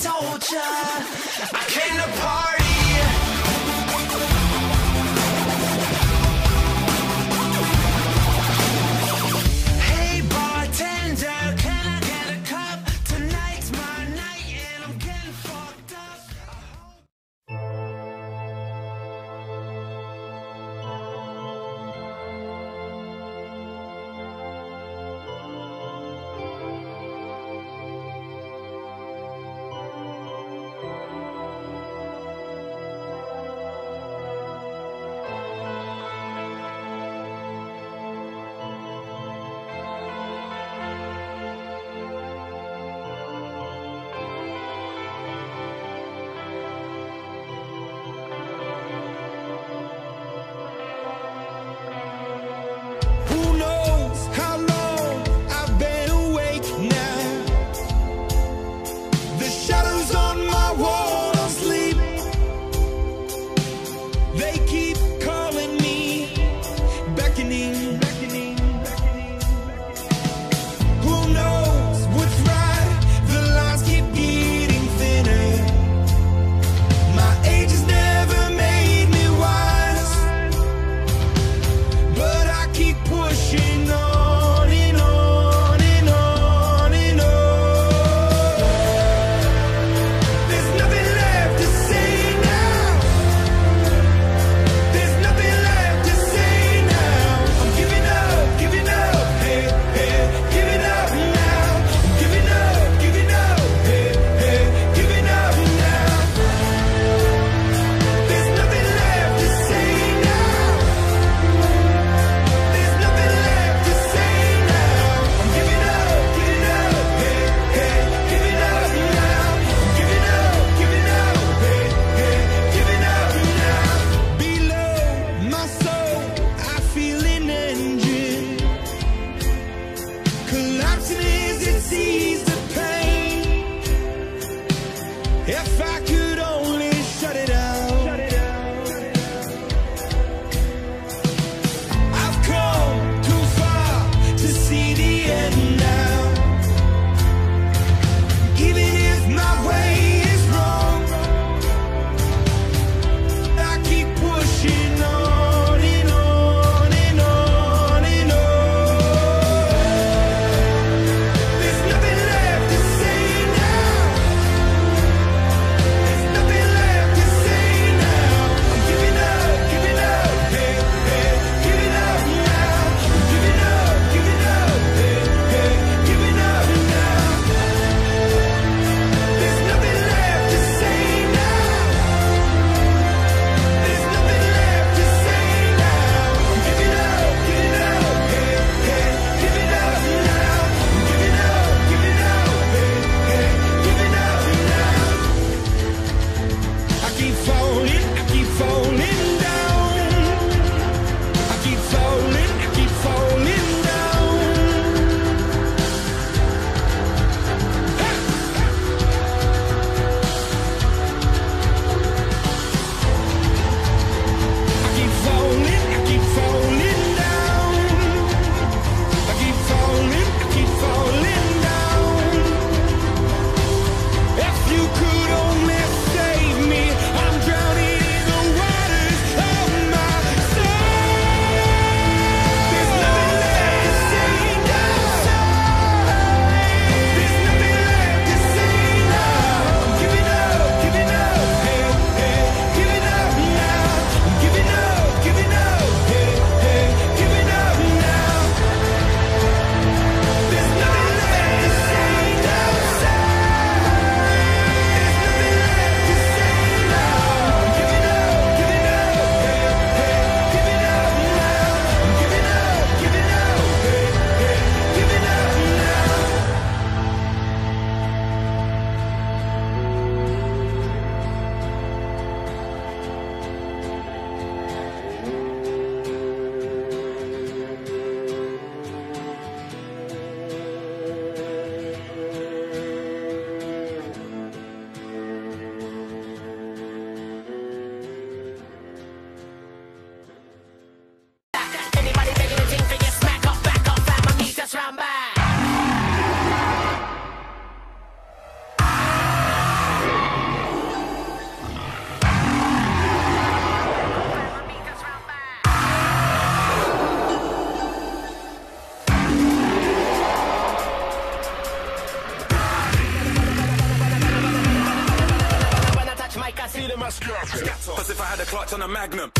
told ya I came to party. my scatter. Cause if I had a clutch on a Magnum.